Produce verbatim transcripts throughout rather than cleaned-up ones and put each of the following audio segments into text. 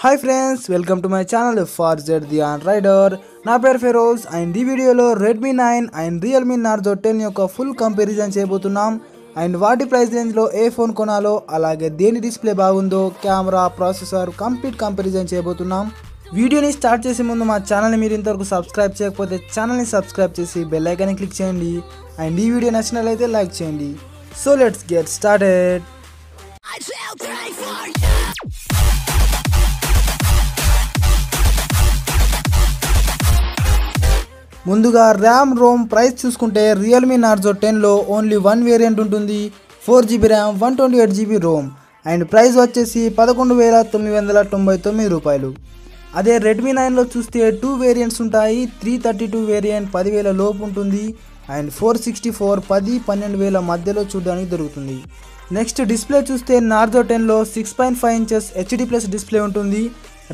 Hi friends, welcome to my channel Farzad the rider. నా పేరు Feroz. And ఈ వీడియోలో Redmi nine and Realme Narzo ten యొక్క ఫుల్ కంపారిజన్ చేయబోతున్నాం. అండ్ వాటి ప్రైస్ రేంజ్లో ఏ ఫోన్ కొనాలో, అలాగే దేని డిస్ప్లే బాగుందో, కెమెరా, ప్రాసెసర్ కంప్లీట్ కంపారిజన్ చేయబోతున్నాం. వీడియోని స్టార్ట్ చేసే ముందు మా ఛానల్ని మీరు ఇంతవరకు సబ్స్క్రైబ్ చేయకపోతే ఛానల్ని సబ్స్క్రైబ్ చేసి బెల్ ఐకాన్ని క్లిక్ చేయండి. అండ్ ఈ వీడియో నచ్చినట్లయితే లైక్ చేయండి. So let's get started. ముందుగా ర్యామ్, రోమ్ ప్రైస్ చూసుకుంటే రియల్మీ నార్జో టెన్లో ఓన్లీ వన్ వేరియంట్ ఉంటుంది. Four GB RAM, one twenty eight GB ROM. And price వచ్చేసి పదకొండు వేల తొమ్మిది వందల తొంభై తొమ్మిది రూపాయలు. అదే రెడ్మీ నైన్లో చూస్తే టూ వేరియంట్స్ ఉంటాయి. త్రీ థర్టీ టూ వేరియంట్ పదివేల లోపు ఉంటుంది. అండ్ ఫోర్ సిక్స్టీ ఫోర్ పది పన్నెండు వేల మధ్యలో చూడడానికి దొరుకుతుంది. నెక్స్ట్ డిస్ప్లే చూస్తే నార్జో టెన్లో six point five inches HD plus display ఉంటుంది.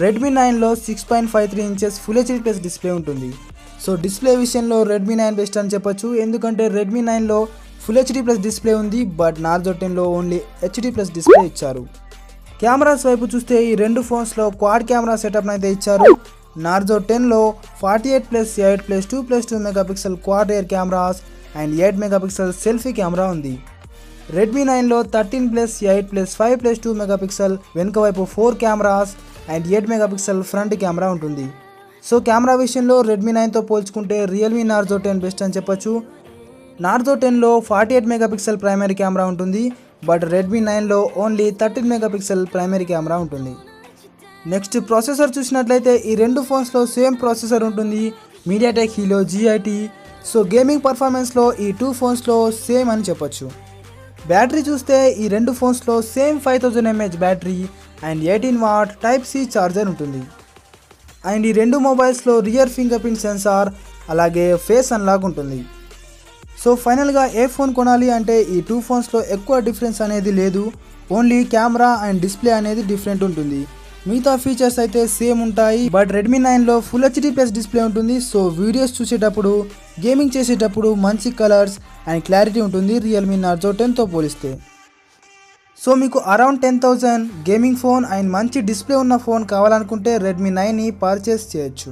రెడ్మీ నైన్లో six point five three inches full HD plus display ఉంటుంది. సో డిస్ప్లే విషయంలో రెడ్మీ నైన్ బెస్ట్ అని చెప్పొచ్చు. ఎందుకంటే రెడ్మీ నైన్లో ఫుల్ హెచ్డి ప్లస్ డిస్ప్లే ఉంది, బట్ నార్జో టెన్లో ఓన్లీ హెచ్డి ప్లస్ డిస్ప్లే ఇచ్చారు. కెమెరాస్ వైపు చూస్తే ఈ రెండు ఫోన్స్లో క్వాడ్ కెమెరా సెటప్ని అయితే ఇచ్చారు. నార్జో టెన్లో forty eight plus eight plus two plus two mega pixel quad rear cameras and eight mega pixel selfie camera ఉంది. రెడ్మీ నైన్లో thirteen plus eight plus five plus two mega pixel వెనుక వైపు four cameras and eight mega pixel front camera ఉంటుంది. So camera విషయంలో Redmi నైన్తో పోల్చుకుంటే Realme Narzo ten best అని చెప్పొచ్చు. నార్జో టెన్లో forty eight mega pixel primary camera ఉంటుంది, బట్ రెడ్మీ నైన్లో only thirteen mega pixel primary camera ఉంటుంది. నెక్స్ట్ ప్రాసెసర్ చూసినట్లయితే ఈ రెండు ఫోన్స్లో సేమ్ ప్రాసెసర్ ఉంటుంది, MediaTek Helio G eighty. So gaming పర్ఫార్మెన్స్లో ఈ టూ ఫోన్స్లో సేమ్ అని చెప్పొచ్చు. బ్యాటరీ చూస్తే ఈ రెండు ఫోన్స్లో same five thousand mAh battery and eighteen watt type C charger ఉంటుంది. అండ్ ఈ రెండు మొబైల్స్లో రియర్ ఫింగర్ ప్రింట్ సెన్సార్ అలాగే ఫేస్ అన్లాక్ ఉంటుంది. సో ఫైనల్గా ఏ ఫోన్ కొనాలి అంటే ఈ టూ ఫోన్స్లో ఎక్కువ డిఫరెన్స్ అనేది లేదు. ఓన్లీ కెమెరా అండ్ డిస్ప్లే అనేది డిఫరెంట్ ఉంటుంది. మిగతా ఫీచర్స్ అయితే సేమ్ ఉంటాయి, బట్ రెడ్మీ నైన్లో ఫుల్ హెచ్డి ప్లస్ డిస్ప్లే ఉంటుంది. సో వీడియోస్ చూసేటప్పుడు, గేమింగ్ చేసేటప్పుడు మంచి కలర్స్ అండ్ క్లారిటీ ఉంటుంది రియల్మీ నార్జో టెన్తో పోలిస్తే. సో మీకు around ten thousand gaming phone and మంచి డిస్ప్లే ఉన్న ఫోన్ కావాలనుకుంటే రెడ్మీ నైన్ని పర్చేస్ చేయొచ్చు.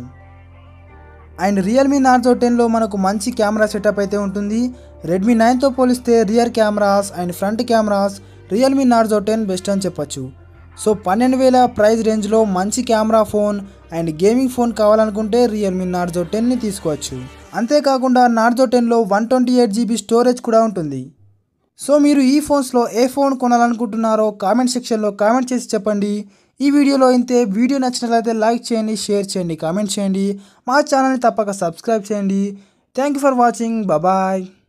అండ్ రియల్మీ నార్జో టెన్లో మనకు మంచి కెమెరా సెటప్ అయితే ఉంటుంది. రెడ్మీ నైన్తో పోలిస్తే rear cameras and front cameras Realme Narzo ten best అని చెప్పచ్చు. సో పన్నెండు వేల ప్రైస్ రేంజ్లో మంచి camera phone and gaming phone కావాలనుకుంటే రియల్మీ నార్జో టెన్ని తీసుకోవచ్చు. అంతేకాకుండా నార్జో టెన్లో one twenty eight GB storage కూడా ఉంటుంది. సో మీరు ఈ ఫోన్స్లో ఏ ఫోన్ కొనాలనుకుంటున్నారో కామెంట్ సెక్షన్లో కామెంట్ చేసి చెప్పండి. ఈ వీడియోలో ఇంతే. వీడియో నచ్చినట్లయితే లైక్ చేయండి, షేర్ చేయండి, కామెంట్ చేయండి. మా ఛానల్ని తప్పక సబ్స్క్రైబ్ చేయండి. Thank you for watching. Bye.